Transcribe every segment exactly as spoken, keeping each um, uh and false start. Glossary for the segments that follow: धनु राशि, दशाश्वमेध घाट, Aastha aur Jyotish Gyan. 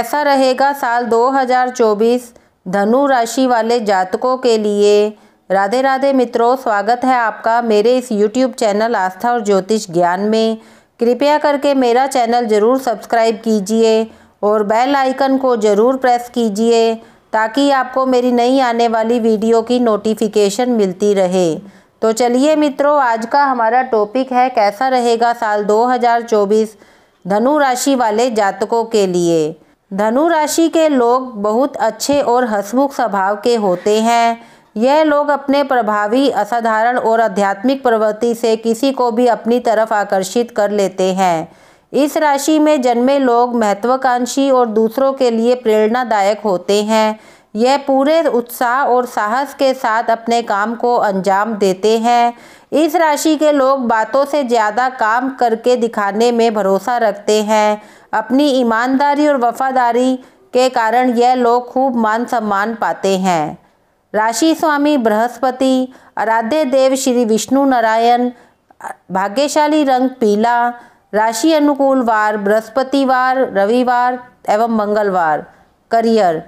ऐसा रहेगा साल दो हज़ार चौबीस धनु राशि वाले जातकों के लिए। राधे राधे मित्रों, स्वागत है आपका मेरे इस यूट्यूब चैनल आस्था और ज्योतिष ज्ञान में। कृपया करके मेरा चैनल ज़रूर सब्सक्राइब कीजिए और बेल आइकन को ज़रूर प्रेस कीजिए ताकि आपको मेरी नई आने वाली वीडियो की नोटिफिकेशन मिलती रहे। तो चलिए मित्रों, आज का हमारा टॉपिक है कैसा रहेगा साल दो हज़ार चौबीस धनु राशि वाले जातकों के लिए। धनु राशि के लोग बहुत अच्छे और हंसमुख स्वभाव के होते हैं। यह लोग अपने प्रभावी, असाधारण और आध्यात्मिक प्रवृत्ति से किसी को भी अपनी तरफ आकर्षित कर लेते हैं। इस राशि में जन्मे लोग महत्वाकांक्षी और दूसरों के लिए प्रेरणादायक होते हैं। यह पूरे उत्साह और साहस के साथ अपने काम को अंजाम देते हैं। इस राशि के लोग बातों से ज़्यादा काम करके दिखाने में भरोसा रखते हैं। अपनी ईमानदारी और वफादारी के कारण यह लोग खूब मान सम्मान पाते हैं। राशि स्वामी बृहस्पति, आराध्य देव श्री विष्णु नारायण, भाग्यशाली रंग पीला, राशि अनुकूल वार बृहस्पतिवार, रविवार एवं मंगलवार। करियर,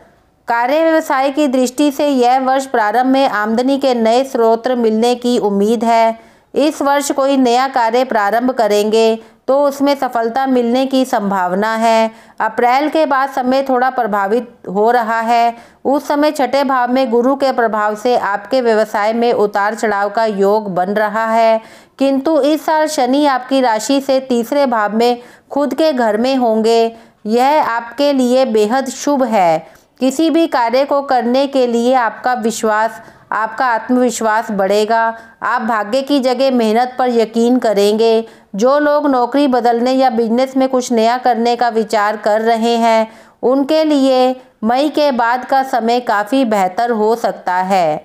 कार्य व्यवसाय की दृष्टि से यह वर्ष प्रारंभ में आमदनी के नए स्रोत मिलने की उम्मीद है। इस वर्ष कोई नया कार्य प्रारंभ करेंगे तो उसमें सफलता मिलने की संभावना है। अप्रैल के बाद समय थोड़ा प्रभावित हो रहा है। उस समय छठे भाव में गुरु के प्रभाव से आपके व्यवसाय में उतार चढ़ाव का योग बन रहा है, किंतु इस साल शनि आपकी राशि से तीसरे भाव में खुद के घर में होंगे। यह आपके लिए बेहद शुभ है। किसी भी कार्य को करने के लिए आपका विश्वास, आपका आत्मविश्वास बढ़ेगा। आप भाग्य की जगह मेहनत पर यकीन करेंगे। जो लोग नौकरी बदलने या बिजनेस में कुछ नया करने का विचार कर रहे हैं, उनके लिए मई के बाद का समय काफ़ी बेहतर हो सकता है।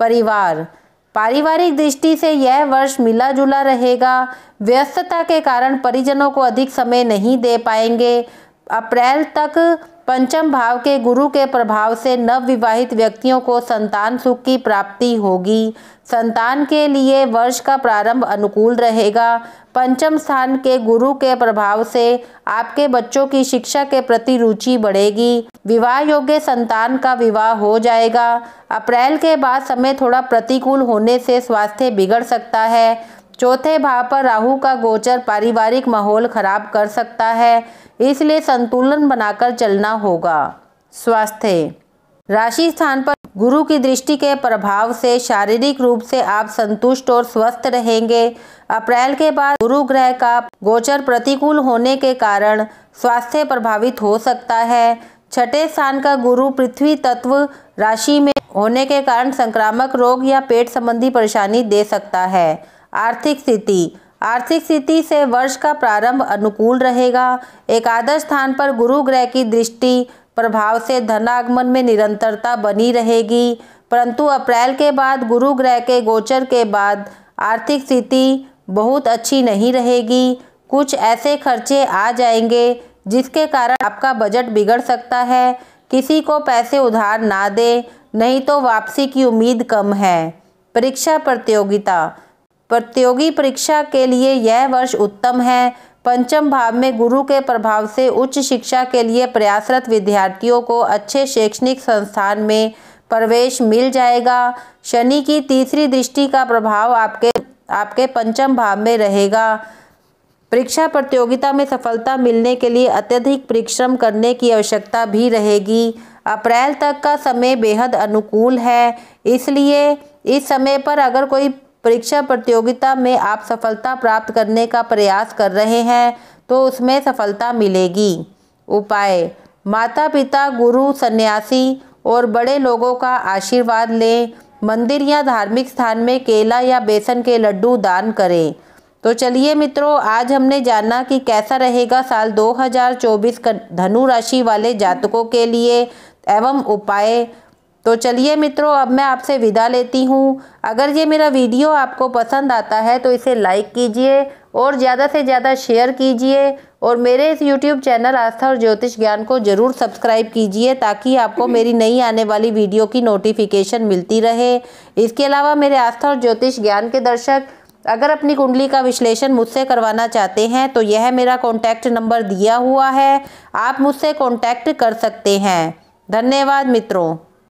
परिवार, पारिवारिक दृष्टि से यह वर्ष मिला जुला रहेगा। व्यस्तता के कारण परिजनों को अधिक समय नहीं दे पाएंगे। अप्रैल तक पंचम भाव के गुरु के प्रभाव से नवविवाहित व्यक्तियों को संतान सुख की प्राप्ति होगी। संतान के लिए वर्ष का प्रारंभ अनुकूल रहेगा। पंचम स्थान के गुरु के प्रभाव से आपके बच्चों की शिक्षा के प्रति रुचि बढ़ेगी। विवाह योग्य संतान का विवाह हो जाएगा। अप्रैल के बाद समय थोड़ा प्रतिकूल होने से स्वास्थ्य बिगड़ सकता है। चौथे भाव पर राहु का गोचर पारिवारिक माहौल खराब कर सकता है, इसलिए संतुलन बनाकर चलना होगा। स्वास्थ्य, राशि स्थान पर गुरु की दृष्टि के प्रभाव से शारीरिक रूप से आप संतुष्ट और स्वस्थ रहेंगे। अप्रैल के बाद गुरु ग्रह का गोचर प्रतिकूल होने के कारण स्वास्थ्य प्रभावित हो सकता है। छठे स्थान का गुरु पृथ्वी तत्व राशि में होने के कारण संक्रामक रोग या पेट संबंधी परेशानी दे सकता है। आर्थिक स्थिति, आर्थिक स्थिति से वर्ष का प्रारंभ अनुकूल रहेगा। एकादश स्थान पर गुरु ग्रह की दृष्टि प्रभाव से धनागमन में निरंतरता बनी रहेगी, परंतु अप्रैल के बाद गुरु ग्रह के गोचर के बाद आर्थिक स्थिति बहुत अच्छी नहीं रहेगी। कुछ ऐसे खर्चे आ जाएंगे जिसके कारण आपका बजट बिगड़ सकता है। किसी को पैसे उधार ना दें, नहीं तो वापसी की उम्मीद कम है। परीक्षा प्रतियोगिता, प्रतियोगी परीक्षा के लिए यह वर्ष उत्तम है। पंचम भाव में गुरु के प्रभाव से उच्च शिक्षा के लिए प्रयासरत विद्यार्थियों को अच्छे शैक्षणिक संस्थान में प्रवेश मिल जाएगा। शनि की तीसरी दृष्टि का प्रभाव आपके आपके पंचम भाव में रहेगा। परीक्षा प्रतियोगिता में सफलता मिलने के लिए अत्यधिक परिश्रम करने की आवश्यकता भी रहेगी। अप्रैल तक का समय बेहद अनुकूल है, इसलिए इस समय पर अगर कोई परीक्षा प्रतियोगिता में आप सफलता प्राप्त करने का प्रयास कर रहे हैं तो उसमें सफलता मिलेगी। उपाय, माता पिता, गुरु, सन्यासी और बड़े लोगों का आशीर्वाद लें। मंदिर या धार्मिक स्थान में केला या बेसन के लड्डू दान करें। तो चलिए मित्रों, आज हमने जाना कि कैसा रहेगा साल दो हज़ार चौबीस धनु राशि वाले जातकों के लिए एवं उपाय। तो चलिए मित्रों, अब मैं आपसे विदा लेती हूँ। अगर ये मेरा वीडियो आपको पसंद आता है तो इसे लाइक कीजिए और ज़्यादा से ज़्यादा शेयर कीजिए और मेरे इस यूट्यूब चैनल आस्था और ज्योतिष ज्ञान को ज़रूर सब्सक्राइब कीजिए ताकि आपको मेरी नई आने वाली वीडियो की नोटिफिकेशन मिलती रहे। इसके अलावा मेरे आस्था और ज्योतिष ज्ञान के दर्शक अगर अपनी कुंडली का विश्लेषण मुझसे करवाना चाहते हैं तो यह मेरा कॉन्टैक्ट नंबर दिया हुआ है, आप मुझसे कॉन्टैक्ट कर सकते हैं। धन्यवाद मित्रों।